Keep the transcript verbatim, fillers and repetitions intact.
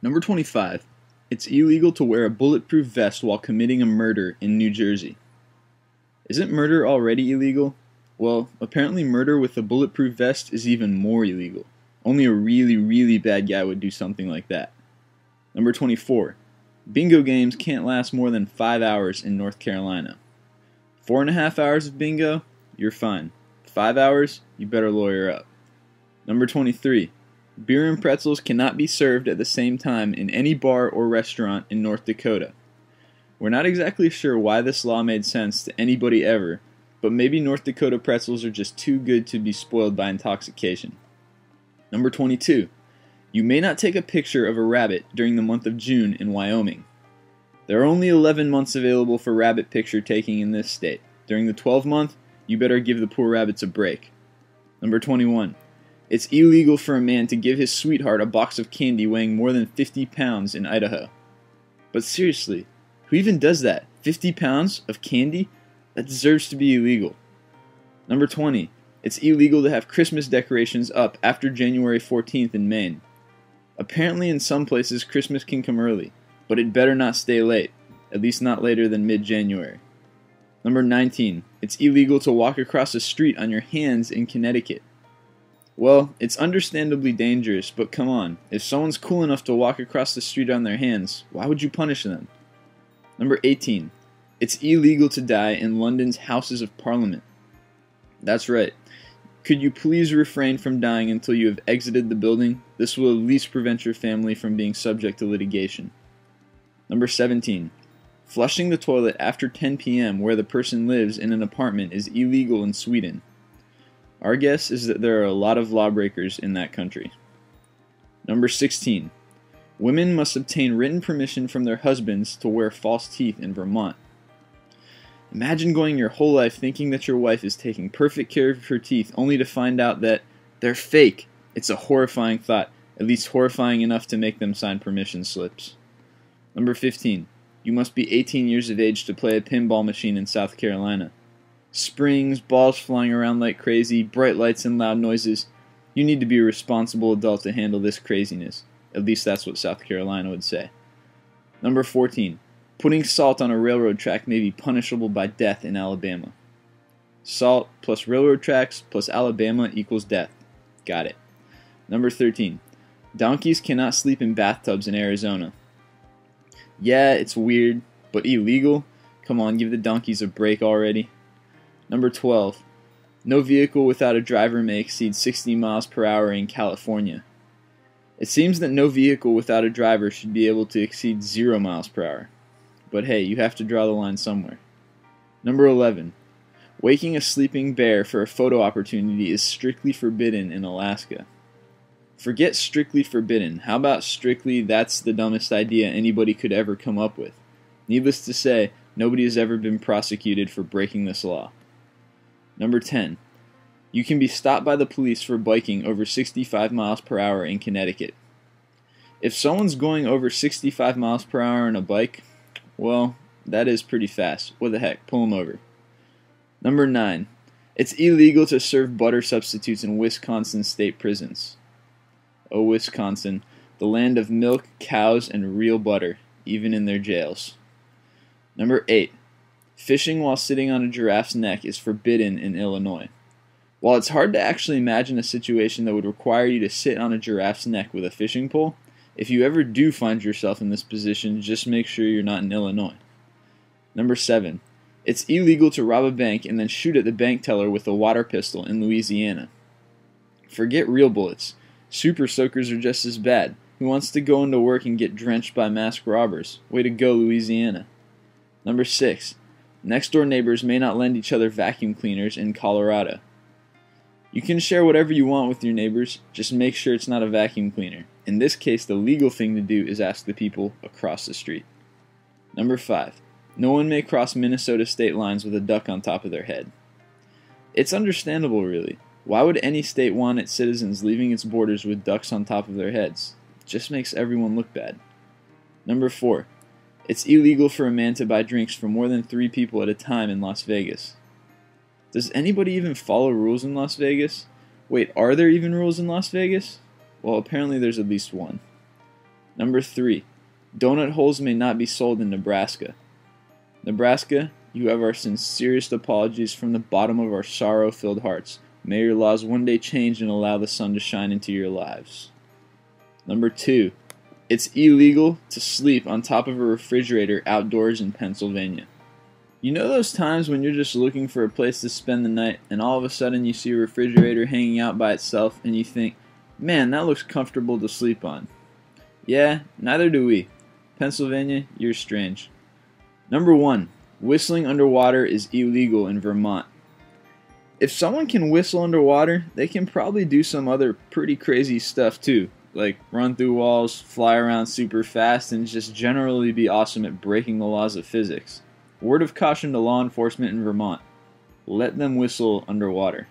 Number twenty-five. It's illegal to wear a bulletproof vest while committing a murder in New Jersey. Isn't murder already illegal? Well, apparently murder with a bulletproof vest is even more illegal. Only a really, really bad guy would do something like that. Number twenty-four. Bingo games can't last more than five hours in North Carolina. Four and a half hours of bingo, you're fine. Five hours, you better lawyer up. Number twenty-three. Beer and pretzels cannot be served at the same time in any bar or restaurant in North Dakota. We're not exactly sure why this law made sense to anybody ever, but maybe North Dakota pretzels are just too good to be spoiled by intoxication. Number twenty-two. You may not take a picture of a rabbit during the month of June in Wyoming. There are only eleven months available for rabbit picture taking in this state. During the twelfth month, you better give the poor rabbits a break. Number twenty-one. It's illegal for a man to give his sweetheart a box of candy weighing more than fifty pounds in Idaho. But seriously, who even does that? fifty pounds of candy? That deserves to be illegal. Number twenty. It's illegal to have Christmas decorations up after January fourteenth in Maine. Apparently in some places Christmas can come early, but it better not stay late, at least not later than mid-January. Number nineteen. It's illegal to walk across a street on your hands in Connecticut. Well, it's understandably dangerous, but come on, if someone's cool enough to walk across the street on their hands, why would you punish them? Number eighteen. It's illegal to die in London's Houses of Parliament. That's right. Could you please refrain from dying until you have exited the building? This will at least prevent your family from being subject to litigation. Number seventeen. Flushing the toilet after ten p m where the person lives in an apartment is illegal in Sweden. Our guess is that there are a lot of lawbreakers in that country. Number sixteen. Women must obtain written permission from their husbands to wear false teeth in Vermont. Imagine going your whole life thinking that your wife is taking perfect care of her teeth only to find out that they're fake. It's a horrifying thought, at least horrifying enough to make them sign permission slips. Number fifteen. You must be eighteen years of age to play a pinball machine in South Carolina. Springs, balls flying around like crazy, bright lights and loud noises. You need to be a responsible adult to handle this craziness. At least that's what South Carolina would say. Number fourteen. Putting salt on a railroad track may be punishable by death in Alabama. Salt plus railroad tracks plus Alabama equals death. Got it. Number thirteen. Donkeys cannot sleep in bathtubs in Arizona. Yeah, it's weird, but illegal? Come on, give the donkeys a break already. Number twelve. No vehicle without a driver may exceed sixty miles per hour in California. It seems that no vehicle without a driver should be able to exceed zero miles per hour. But hey, you have to draw the line somewhere. Number eleven. Waking a sleeping bear for a photo opportunity is strictly forbidden in Alaska. Forget strictly forbidden. How about strictly that's the dumbest idea anybody could ever come up with? Needless to say, nobody has ever been prosecuted for breaking this law. Number ten. You can be stopped by the police for biking over sixty-five miles per hour in Connecticut. If someone's going over sixty-five miles per hour on a bike, well, that is pretty fast. What the heck, pull them over. Number nine. It's illegal to serve butter substitutes in Wisconsin state prisons. Oh, Wisconsin, the land of milk, cows, and real butter, even in their jails. Number eight. Fishing while sitting on a giraffe's neck is forbidden in Illinois. While it's hard to actually imagine a situation that would require you to sit on a giraffe's neck with a fishing pole, if you ever do find yourself in this position, just make sure you're not in Illinois. Number seven. It's illegal to rob a bank and then shoot at the bank teller with a water pistol in Louisiana. Forget real bullets. Super soakers are just as bad. Who wants to go into work and get drenched by masked robbers? Way to go, Louisiana. Number six. Next-door neighbors may not lend each other vacuum cleaners in Colorado. You can share whatever you want with your neighbors, just make sure it's not a vacuum cleaner. In this case, the legal thing to do is ask the people across the street. Number five. No one may cross Minnesota state lines with a duck on top of their head. It's understandable, really. Why would any state want its citizens leaving its borders with ducks on top of their heads? It just makes everyone look bad. Number four. It's illegal for a man to buy drinks for more than three people at a time in Las Vegas. Does anybody even follow rules in Las Vegas? Wait, are there even rules in Las Vegas? Well, apparently there's at least one. Number three, donut holes may not be sold in Nebraska. Nebraska, you have our sincerest apologies from the bottom of our sorrow-filled hearts. May your laws one day change and allow the sun to shine into your lives. Number two, it's illegal to sleep on top of a refrigerator outdoors in Pennsylvania. You know those times when you're just looking for a place to spend the night and all of a sudden you see a refrigerator hanging out by itself and you think, man, that looks comfortable to sleep on. Yeah, neither do we. Pennsylvania, you're strange. Number one, whistling underwater is illegal in Vermont. If someone can whistle underwater, they can probably do some other pretty crazy stuff too, like run through walls, fly around super fast, and just generally be awesome at breaking the laws of physics. Word of caution to law enforcement in Vermont: let them whistle underwater.